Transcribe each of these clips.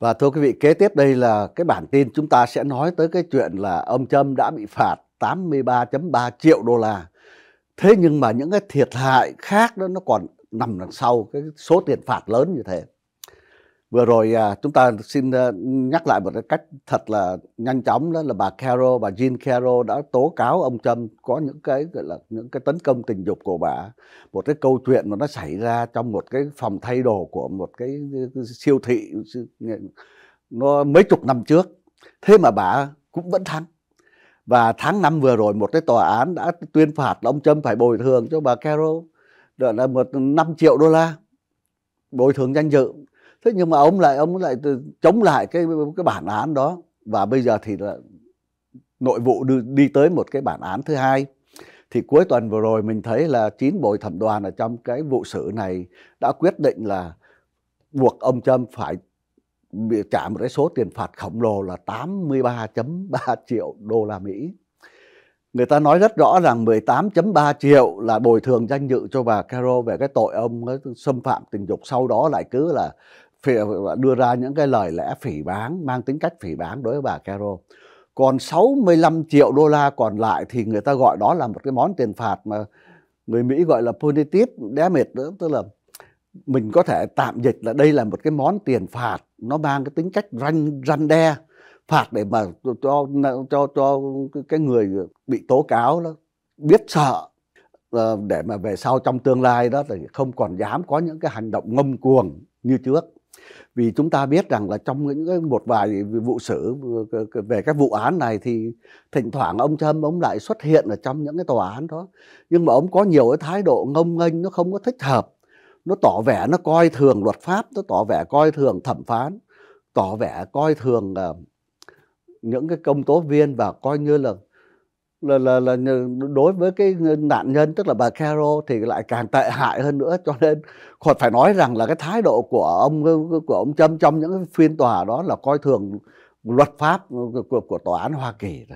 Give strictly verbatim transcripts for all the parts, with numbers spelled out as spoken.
Và thưa quý vị, kế tiếp đây là cái bản tin chúng ta sẽ nói tới cái chuyện là ông Trump đã bị phạt tám mươi ba phẩy ba triệu đô la. Thế nhưng mà những cái thiệt hại khác đó nó còn nằm đằng sau cái số tiền phạt lớn như thế. Vừa rồi chúng ta xin nhắc lại một cái cách thật là nhanh chóng, đó là bà Carroll, bà Jean Carroll đã tố cáo ông Trump có những cái gọi là những cái tấn công tình dục của bà. Một cái câu chuyện mà nó xảy ra trong một cái phòng thay đồ của một cái siêu thị nó mấy chục năm trước. Thế mà bà cũng vẫn thắng. Và tháng năm vừa rồi một cái tòa án đã tuyên phạt là ông Trump phải bồi thường cho bà Carroll đó là một năm triệu đô la bồi thường danh dự. Thế nhưng mà ông lại ông lại chống lại cái cái bản án đó, và bây giờ thì là nội vụ đi, đi tới một cái bản án thứ hai. Thì cuối tuần vừa rồi mình thấy là chín bồi thẩm đoàn ở trong cái vụ xử này đã quyết định là buộc ông Trump phải bị trả một cái số tiền phạt khổng lồ là tám mươi ba phẩy ba triệu đô la Mỹ. Người ta nói rất rõ rằng mười tám phẩy ba triệu là bồi thường danh dự cho bà Carroll về cái tội ông xâm phạm tình dục, sau đó lại cứ là đưa ra những cái lời lẽ phỉ báng, mang tính cách phỉ báng đối với bà Carroll. Còn sáu mươi lăm triệu đô la còn lại thì người ta gọi đó là một cái món tiền phạt mà người Mỹ gọi là punitive damage nữa, tức là mình có thể tạm dịch là đây là một cái món tiền phạt nó mang cái tính cách răn răn đe, phạt để mà cho cho cho cái người bị tố cáo đó biết sợ, để mà về sau trong tương lai đó thì không còn dám có những cái hành động ngông cuồng như trước. Vì chúng ta biết rằng là trong những một vài vụ xử về các vụ án này thì thỉnh thoảng ông Trump ông lại xuất hiện ở trong những cái tòa án đó, nhưng mà ông có nhiều cái thái độ ngông nghênh, nó không có thích hợp, nó tỏ vẻ nó coi thường luật pháp, nó tỏ vẻ coi thường thẩm phán, tỏ vẻ coi thường những cái công tố viên, và coi như là là, là là đối với cái nạn nhân tức là bà Carroll thì lại càng tệ hại hơn nữa. Cho nên còn phải nói rằng là cái thái độ của ông của ông Trump trong những phiên tòa đó là coi thường luật pháp của, của tòa án Hoa Kỳ.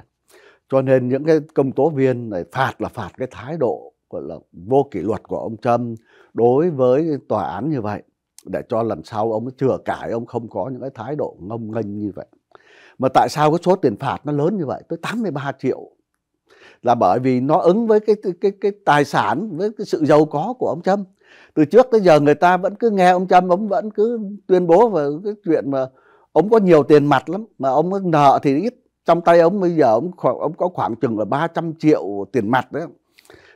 Cho nên những cái công tố viên này phạt là phạt cái thái độ gọi là vô kỷ luật của ông Trump đối với tòa án như vậy, để cho lần sau ông chừa cải, ông không có những cái thái độ ngông nghênh như vậy. Mà tại sao cái số tiền phạt nó lớn như vậy, tới tám mươi ba triệu? Là bởi vì nó ứng với cái, cái, cái tài sản, với cái sự giàu có của ông Trump. Từ trước tới giờ người ta vẫn cứ nghe ông Trump, ông vẫn cứ tuyên bố về cái chuyện mà ông có nhiều tiền mặt lắm, mà ông nợ thì ít. Trong tay ông bây giờ ông, ông có khoảng chừng là ba trăm triệu tiền mặt đấy.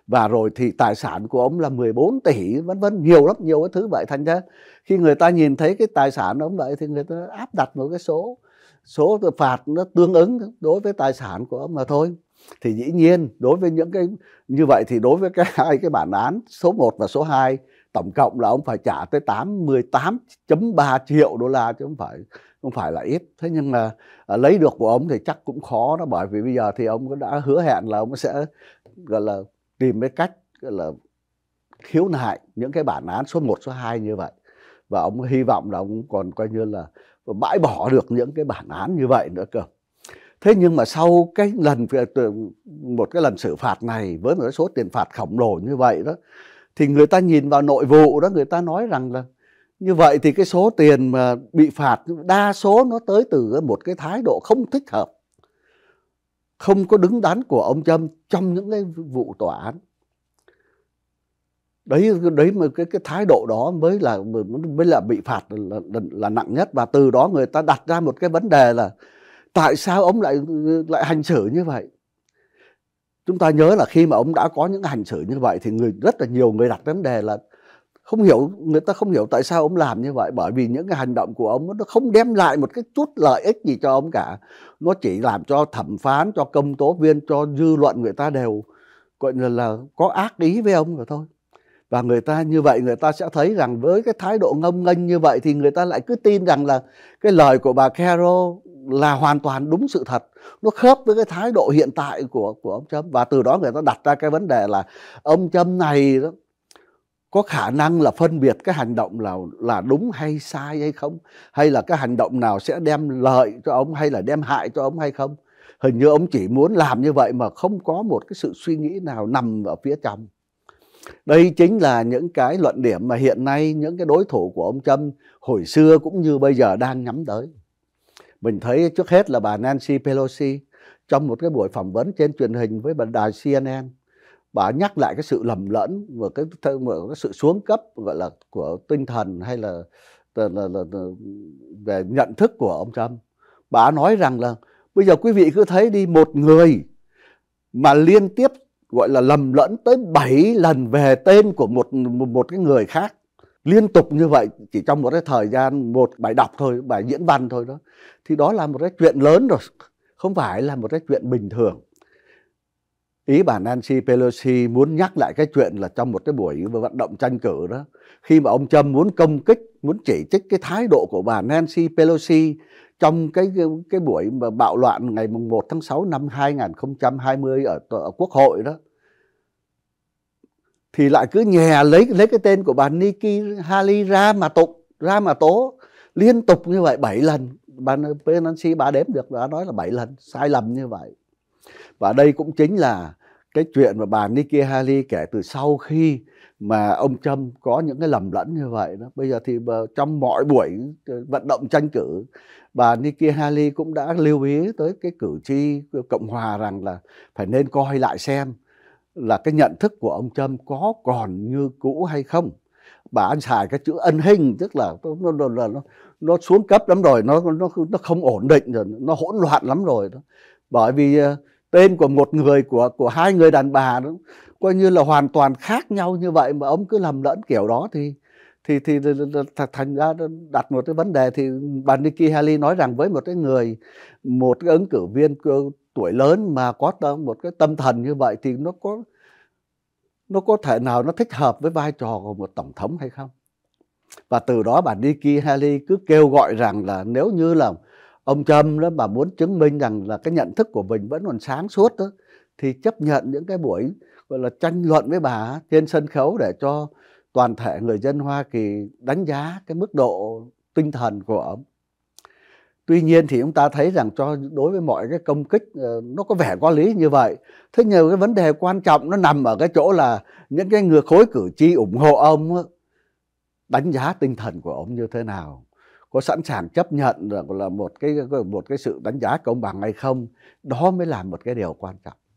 Và rồi thì tài sản của ông là mười bốn tỷ, vân vân, nhiều lắm, nhiều cái thứ vậy. Thành ra khi người ta nhìn thấy cái tài sản ông vậy thì người ta áp đặt một cái số số phạt nó tương ứng đối với tài sản của ông mà thôi. Thì dĩ nhiên đối với những cái như vậy thì đối với cái hai cái bản án số một và số hai, tổng cộng là ông phải trả tới tám mươi tám phẩy ba triệu đô la chứ không phải không phải là ít. Thế nhưng mà lấy được của ông thì chắc cũng khó đó, bởi vì bây giờ thì ông đã hứa hẹn là ông sẽ gọi là tìm cái cách gọi là khiếu nại những cái bản án số một, số hai như vậy, và ông hy vọng là ông còn coi như là bãi bỏ được những cái bản án như vậy nữa cơ. Thế nhưng mà sau cái lần một cái lần xử phạt này với một số tiền phạt khổng lồ như vậy đó, thì người ta nhìn vào nội vụ đó, người ta nói rằng là như vậy thì cái số tiền mà bị phạt đa số nó tới từ một cái thái độ không thích hợp, không có đứng đắn của ông Trump trong những cái vụ tòa án. Đấy, đấy mà cái, cái thái độ đó mới là mới là bị phạt là, là, là nặng nhất. Và từ đó người ta đặt ra một cái vấn đề là tại sao ông lại lại hành xử như vậy? Chúng ta nhớ là khi mà ông đã có những hành xử như vậy thì người rất là nhiều người đặt vấn đề là không hiểu, người ta không hiểu tại sao ông làm như vậy, bởi vì những cái hành động của ông nó không đem lại một cái chút lợi ích gì cho ông cả. Nó chỉ làm cho thẩm phán, cho công tố viên, cho dư luận người ta đều gọi là, là có ác ý với ông rồi thôi. Và người ta như vậy người ta sẽ thấy rằng với cái thái độ ngông nghênh như vậy thì người ta lại cứ tin rằng là cái lời của bà Carroll là hoàn toàn đúng sự thật, nó khớp với cái thái độ hiện tại của của ông Trump. Và từ đó người ta đặt ra cái vấn đề là ông Trump này đó có khả năng là phân biệt cái hành động là là đúng hay sai hay không, hay là cái hành động nào sẽ đem lợi cho ông hay là đem hại cho ông hay không. Hình như ông chỉ muốn làm như vậy mà không có một cái sự suy nghĩ nào nằm ở phía trong. Đây chính là những cái luận điểm mà hiện nay những cái đối thủ của ông Trump hồi xưa cũng như bây giờ đang nhắm tới. Mình thấy trước hết là bà Nancy Pelosi trong một cái buổi phỏng vấn trên truyền hình với bản đài C N N, bà nhắc lại cái sự lầm lẫn và cái, cái sự xuống cấp gọi là của tinh thần hay là, là, là, là về nhận thức của ông Trump. Bà nói rằng là bây giờ quý vị cứ thấy đi, một người mà liên tiếp gọi là lầm lẫn tới bảy lần về tên của một, một, một cái người khác. Liên tục như vậy chỉ trong một cái thời gian, một bài đọc thôi, bài diễn văn thôi đó. Thì đó là một cái chuyện lớn rồi, không phải là một cái chuyện bình thường. Ý bà Nancy Pelosi muốn nhắc lại cái chuyện là trong một cái buổi vận động tranh cử đó, khi mà ông Trump muốn công kích, muốn chỉ trích cái thái độ của bà Nancy Pelosi trong cái cái buổi mà bạo loạn ngày mùng một tháng sáu năm hai nghìn không trăm hai mươi ở, ở Quốc hội đó, thì lại cứ nhè lấy lấy cái tên của bà Nikki Haley ra mà tục ra mà tố liên tục như vậy bảy lần. Bà Nancy bà đếm được, đã nói là bảy lần sai lầm như vậy. Và đây cũng chính là cái chuyện mà bà Nikki Haley kể từ sau khi mà ông Trump có những cái lầm lẫn như vậy đó. Bây giờ thì trong mọi buổi vận động tranh cử, bà Nikki Haley cũng đã lưu ý tới cái cử tri Cộng hòa rằng là phải nên coi lại xem là cái nhận thức của ông Trump có còn như cũ hay không. Bà xài cái chữ ân hình, tức là nó, nó, nó, nó xuống cấp lắm rồi, nó, nó, nó không ổn định rồi, nó hỗn loạn lắm rồi đó. Bởi vì tên của một người, của của hai người đàn bà đó, coi như là hoàn toàn khác nhau như vậy mà ông cứ lầm lẫn kiểu đó thì thì thì thành ra đặt một cái vấn đề. Thì bà Nikki Haley nói rằng với một cái người, một cái ứng cử viên tuổi lớn mà có một cái tâm thần như vậy thì nó có nó có thể nào nó thích hợp với vai trò của một tổng thống hay không. Và từ đó bà Nikki Haley cứ kêu gọi rằng là nếu như là ông Trump đó mà muốn chứng minh rằng là cái nhận thức của mình vẫn còn sáng suốt đó, thì chấp nhận những cái buổi gọi là tranh luận với bà trên sân khấu để cho toàn thể người dân Hoa Kỳ đánh giá cái mức độ tinh thần của ông. Tuy nhiên thì chúng ta thấy rằng cho đối với mọi cái công kích nó có vẻ có lý như vậy. Thế nhiều cái vấn đề quan trọng nó nằm ở cái chỗ là những cái người khối cử tri ủng hộ ông đó, đánh giá tinh thần của ông như thế nào, có sẵn sàng chấp nhận là một cái một cái sự đánh giá công bằng hay không. Đó mới là một cái điều quan trọng.